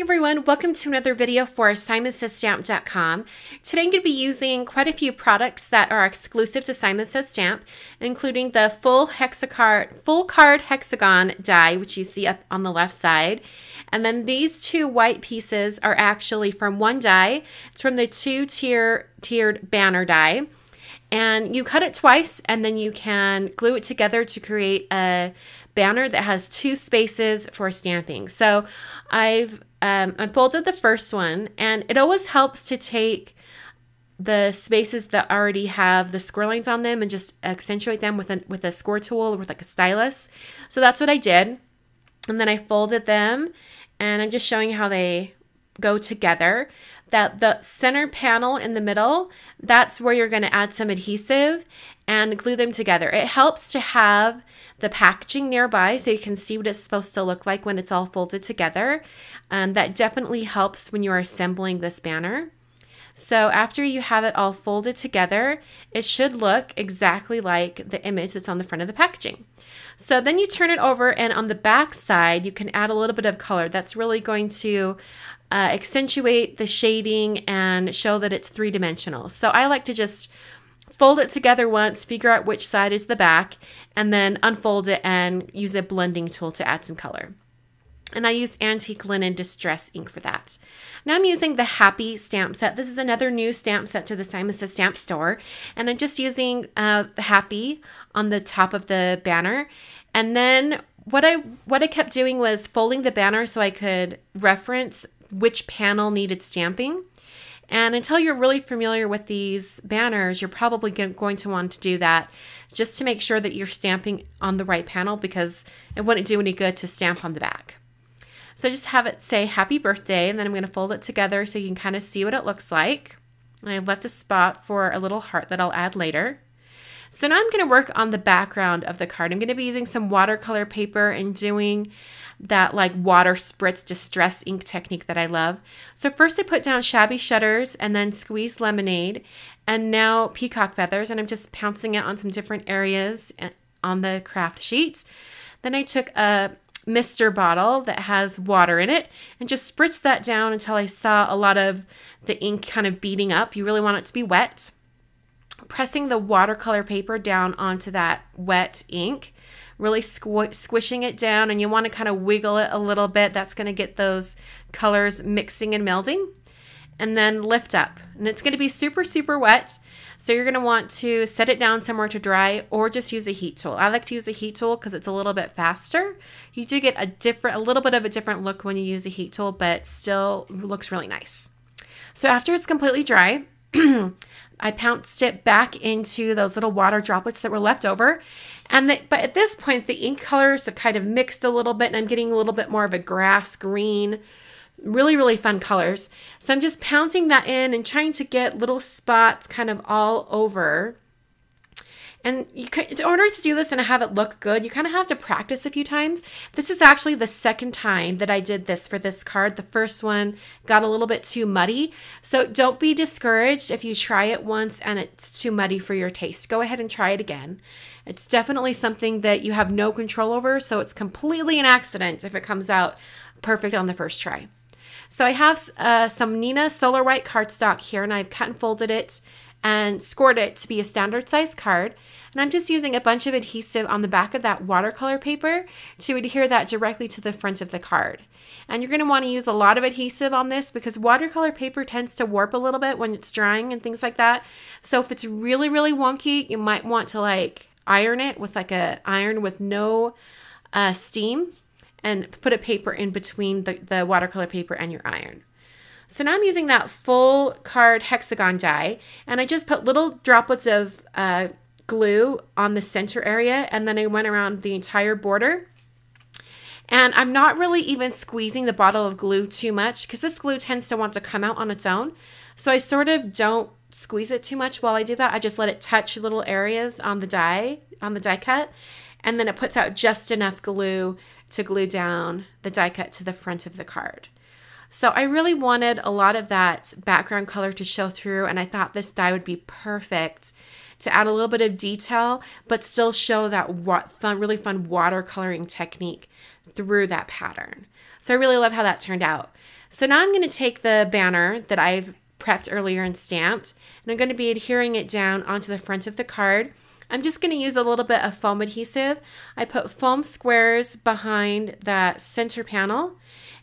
Hey everyone, welcome to another video for SimonSaysStamp.com. Today I'm going to be using quite a few products that are exclusive to Simon Says Stamp, including the full card hexagon die, which you see up on the left side. And then these two white pieces are actually from one die. It's from the two-tiered banner die. And you cut it twice and then you can glue it together to create a banner that has two spaces for stamping. So I've unfolded the first one, and it always helps to take the spaces that already have the score lines on them and just accentuate them with a score tool or with like a stylus. So that's what I did. And then I folded them, and I'm just showing how they go together. That the center panel in the middle, that's where you're going to add some adhesive and glue them together. It helps to have the packaging nearby so you can see what it's supposed to look like when it's all folded together. That definitely helps when you're assembling this banner. So after you have it all folded together, it should look exactly like the image that's on the front of the packaging. So then you turn it over, and on the back side, you can add a little bit of color. That's really going to accentuate the shading and show that it's three-dimensional. So I like to just fold it together once, figure out which side is the back, and then unfold it and use a blending tool to add some color. And I use Antique Linen Distress Ink for that. Now I'm using the Happy stamp set. This is another new stamp set to the Simon Says Stamp store, and I'm just using the Happy on the top of the banner. And then what I kept doing was folding the banner so I could reference which panel needed stamping. And until you're really familiar with these banners, you're probably going to want to do that just to make sure that you're stamping on the right panel, because it wouldn't do any good to stamp on the back. So just have it say happy birthday, and then I'm going to fold it together so you can kind of see what it looks like. And I've left a spot for a little heart that I'll add later. So now I'm going to work on the background of the card. I'm going to be using some watercolor paper and doing that like water spritz distress ink technique that I love. So first I put down Shabby Shutters and then Squeezed Lemonade and now Peacock Feathers, and I'm just pouncing it on some different areas on the craft sheet. Then I took a mister bottle that has water in it and just spritzed that down until I saw a lot of the ink kind of beading up. You really want it to be wet. Pressing the watercolor paper down onto that wet ink, really squishing it down, and you want to kind of wiggle it a little bit. That's going to get those colors mixing and melding. And then lift up, and it's going to be super, super wet. So you're going to want to set it down somewhere to dry or just use a heat tool. I like to use a heat tool because it's a little bit faster. You do get a little bit of a different look when you use a heat tool, but still looks really nice. So after it's completely dry, I pounced it back into those little water droplets that were left over. But at this point, the ink colors have kind of mixed a little bit, and I'm getting a little bit more of a grass green, really, really fun colors. So I'm just pouncing that in and trying to get little spots kind of all over. And you could, in order to do this and have it look good, you kind of have to practice a few times. This is actually the second time that I did this for this card. The first one got a little bit too muddy. So don't be discouraged if you try it once and it's too muddy for your taste. Go ahead and try it again. It's definitely something that you have no control over, so it's completely an accident if it comes out perfect on the first try. So I have some Neenah Solar White cardstock here, and I've cut and folded it and scored it to be a standard size card. And I'm just using a bunch of adhesive on the back of that watercolor paper to adhere that directly to the front of the card. And you're going to want to use a lot of adhesive on this because watercolor paper tends to warp a little bit when it's drying and things like that. So if it's really, really wonky, you might want to like iron it with like an iron with no steam and put a paper in between the watercolor paper and your iron. So now I'm using that full card hexagon die, and I just put little droplets of glue on the center area, and then I went around the entire border. And I'm not really even squeezing the bottle of glue too much because this glue tends to want to come out on its own. So I sort of don't squeeze it too much while I do that. I just let it touch little areas on the die cut, and then it puts out just enough glue to glue down the die cut to the front of the card. So I really wanted a lot of that background color to show through, and I thought this die would be perfect to add a little bit of detail, but still show that really fun watercoloring technique through that pattern. So I really love how that turned out. So now I'm going to take the banner that I've prepped earlier and stamped, and I'm going to be adhering it down onto the front of the card. I'm just going to use a little bit of foam adhesive. I put foam squares behind that center panel,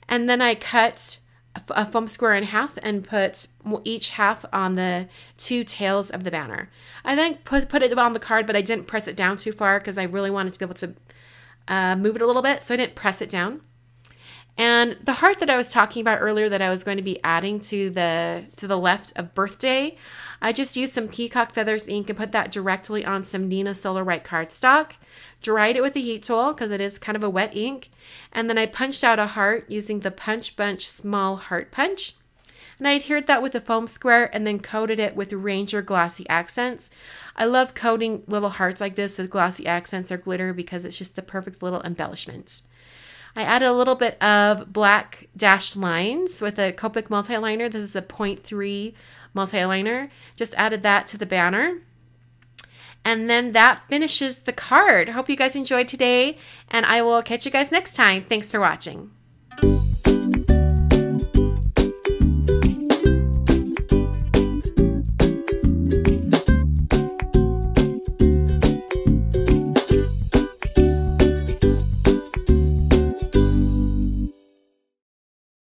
and then I cut a foam square in half and put each half on the two tails of the banner. I then put it on the card, but I didn't press it down too far because I really wanted to be able to move it a little bit, so I didn't press it down. And the heart that I was talking about earlier that I was going to be adding to the left of birthday, I just used some Peacock Feathers ink and put that directly on some Neenah Solar White cardstock, dried it with a heat tool because it is kind of a wet ink, and then I punched out a heart using the Punch Bunch Small Heart Punch. And I adhered that with a foam square and then coated it with Ranger Glossy Accents. I love coating little hearts like this with glossy accents or glitter because it's just the perfect little embellishment. I added a little bit of black dashed lines with a Copic multi-liner. This is a 0.3 multi-liner. Just added that to the banner. And then that finishes the card. Hope you guys enjoyed today, and I will catch you guys next time. Thanks for watching.